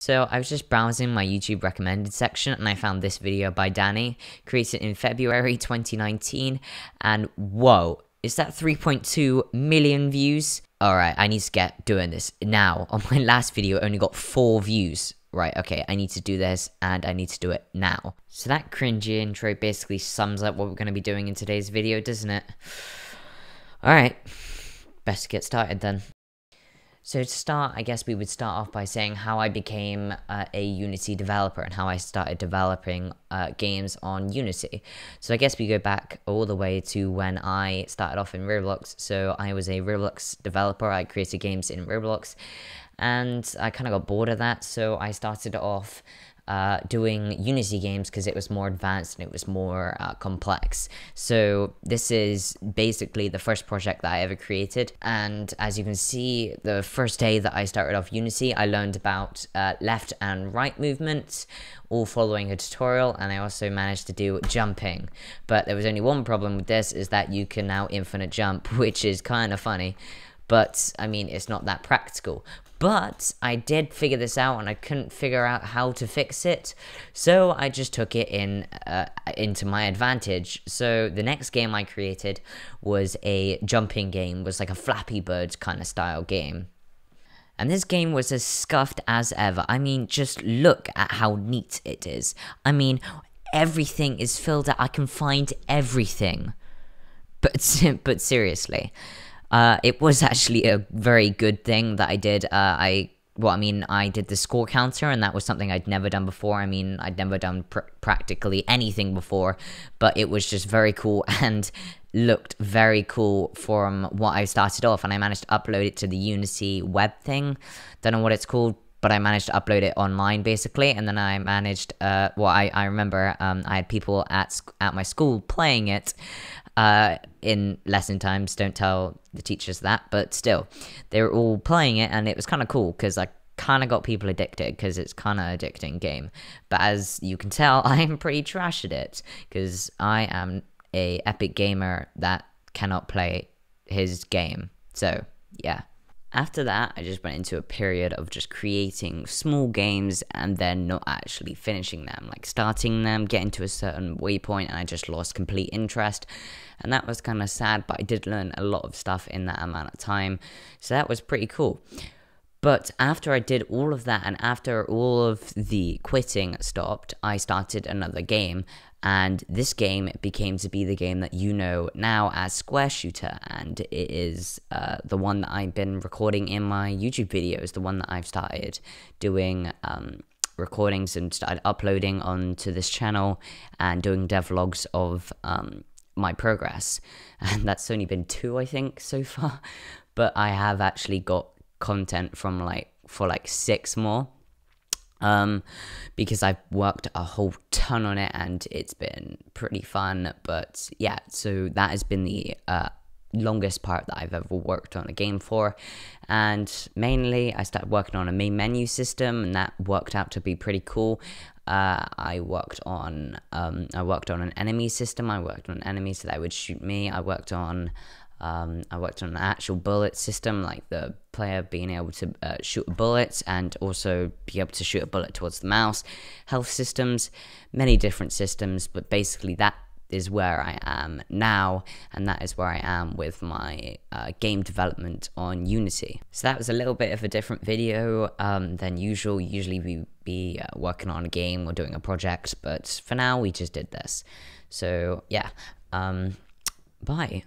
So I was just browsing my YouTube recommended section and I found this video by Dani, created in February 2019, and whoa, is that 3.2 million views? Alright, I need to get doing this now. On my last video, it only got 4 views. Right, okay, I need to do this, and I need to do it now. So that cringy intro basically sums up what we're going to be doing in today's video, doesn't it? Alright, best get started then. So to start, I guess we would start off by saying how I became a Unity developer and how I started developing games on Unity. So I guess we go back all the way to when I started off in Roblox. So I was a Roblox developer, I created games in Roblox, and I kind of got bored of that, so I started off doing Unity games because it was more advanced and it was more complex. So this is basically the first project that I ever created, and as you can see, the first day that I started off Unity, I learned about left and right movements, all following a tutorial, and I also managed to do jumping. But there was only one problem with this, is that you can now infinite jump, which is kind of funny, but I mean, it's not that practical. But I did figure this out, and I couldn't figure out how to fix it, so I just took it in into my advantage. So the next game I created was a jumping game, was like a Flappy Birds kind of style game. And this game was as scuffed as ever. I mean, just look at how neat it is. I mean, everything is filled out. I can find everything. But seriously. It was actually a very good thing that I did. I did the score counter, and that was something I'd never done before. I mean, I'd never done practically anything before, but it was just very cool and looked very cool from what I started off, and I managed to upload it to the Unity web thing. Don't know what it's called, but I managed to upload it online, basically, and then I managed, I remember I had people at my school playing it, in lesson times, don't tell the teachers that, but still, they were all playing it, and it was kind of cool, because I kind of got people addicted, because it's kind of addicting game, but as you can tell, I am pretty trash at it, because I am a epic gamer that cannot play his game, so, yeah. After that, I just went into a period of just creating small games and then not actually finishing them, like starting them, getting to a certain waypoint, and I just lost complete interest, and that was kind of sad, but I did learn a lot of stuff in that amount of time, so that was pretty cool. But after I did all of that, and after all of the quitting stopped, I started another game, and this game became to be the game that you know now as Square Shooter, and it is the one that I've been recording in my YouTube videos, the one that I've started doing recordings and started uploading onto this channel and doing devlogs of my progress, and that's only been 2, I think, so far, but I have actually got content from for 6 more, because I've worked a whole ton on it, and it's been pretty fun. But yeah, so that has been the longest part that I've ever worked on a game for, and mainly I started working on a main menu system, and that worked out to be pretty cool. I worked on an enemy system, I worked on enemies that would shoot me, I worked on an actual bullet system, like the player being able to shoot a bullet and also be able to shoot a bullet towards the mouse, health systems, many different systems, but basically that is where I am now, and that is where I am with my game development on Unity. So that was a little bit of a different video than usual. Usually we be working on a game or doing a project, but for now we just did this. So yeah, bye.